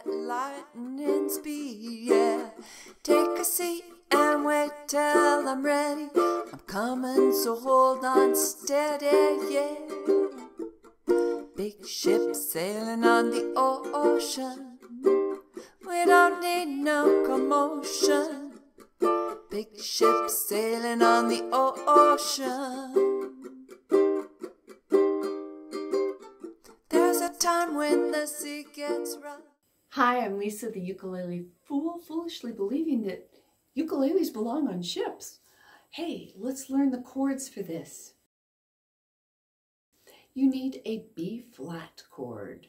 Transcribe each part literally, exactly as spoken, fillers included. at lightning speed, yeah. Take a seat and wait till I'm ready. I'm coming, so hold on steady, yeah. Big ship sailing on the ocean, we don't need no commotion. Big ship sailing on the ocean. Time when the sea gets rough. Hi, I'm Lisa, the ukulele fool, foolishly believing that ukuleles belong on ships. Hey, let's learn the chords for this. You need a B-flat chord.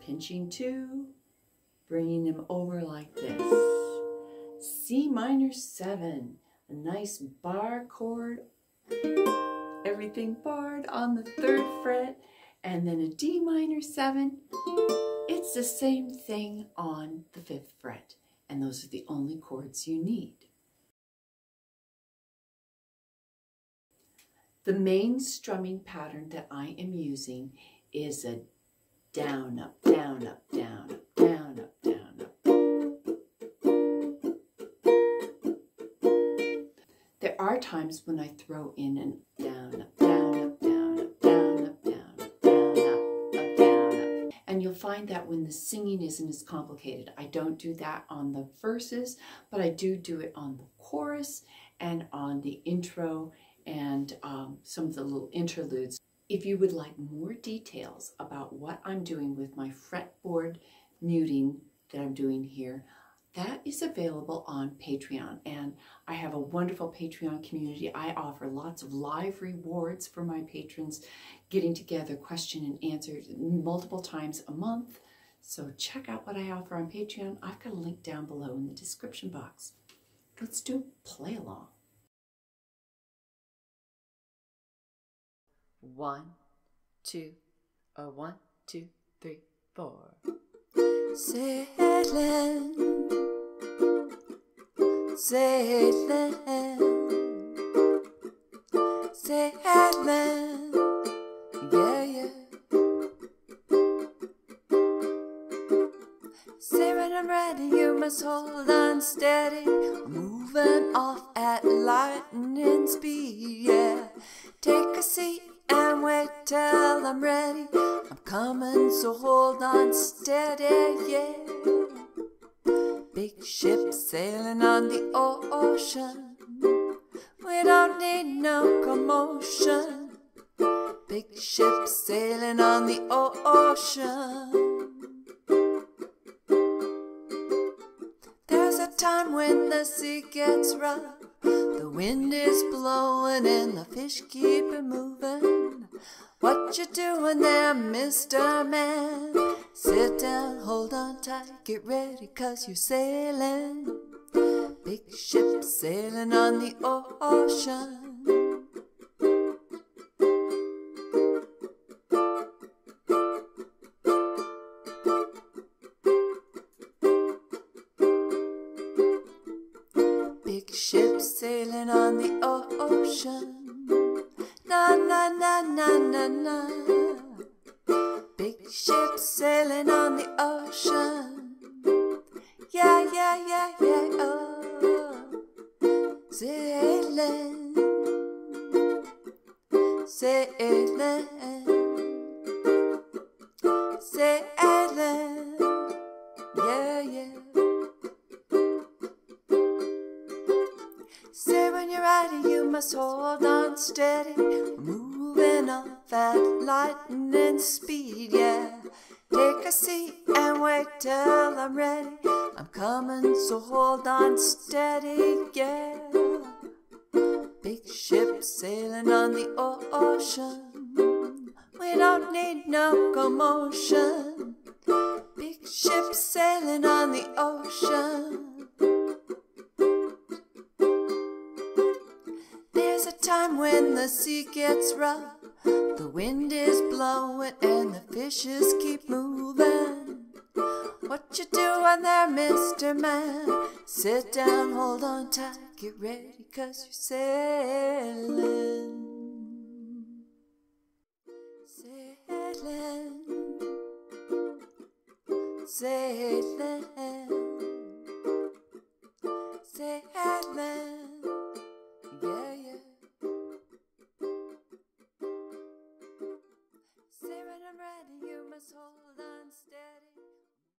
Pinching two, bringing them over like this. C minor seven, a nice bar chord. Everything barred on the third fret. And then a D minor seven, it's the same thing on the fifth fret. And those are the only chords you need. The main strumming pattern that I am using is a down, up, down, up, down, up, down, up, down, up. There are times when I throw in an down, up, down, up, down. And you'll find that when the singing isn't as complicated. I don't do that on the verses, but I do do it on the chorus and on the intro and um, some of the little interludes. If you would like more details about what I'm doing with my fretboard muting that I'm doing here, that is available on Patreon, and I have a wonderful Patreon community. I offer lots of live rewards for my patrons, getting together question and answer multiple times a month. So check out what I offer on Patreon. I've got a link down below in the description box. Let's do a play along. One, two, oh, one, two, three, four. Sailing. Sailing, sailing, yeah, yeah. Say when I'm ready, you must hold on steady. I'm moving off at lightning speed, yeah. Take a seat and wait till I'm ready. I'm coming, so hold on steady, yeah. Big ship sailing on the ocean, we don't need no commotion. Big ship sailing on the ocean. There's a time when the sea gets rough, the wind is blowing and the fish keep it moving. What you doing there, Mister Man? Sit down, hold on tight, get ready, cause you're sailing. Big ship sailing on the ocean. Big ship sailing on the ocean. Na na na na na na. Big ship sailing on the ocean, yeah, yeah, yeah, yeah, oh. Sailing, sailing, sailing, yeah, yeah. Say when you're ready, you must hold on steady. Moving on at lightning speed, yeah. Take a seat and wait till I'm ready. I'm coming, so hold on steady, yeah. Big ship sailing on the ocean, we don't need no commotion. Big ship sailing on the ocean. There's a time when the sea gets rough, the wind is blowing and the fishes keep moving. What you doing there, Mister Man? Sit down, hold on tight, get ready, cause you're sailing. Sailing, say that.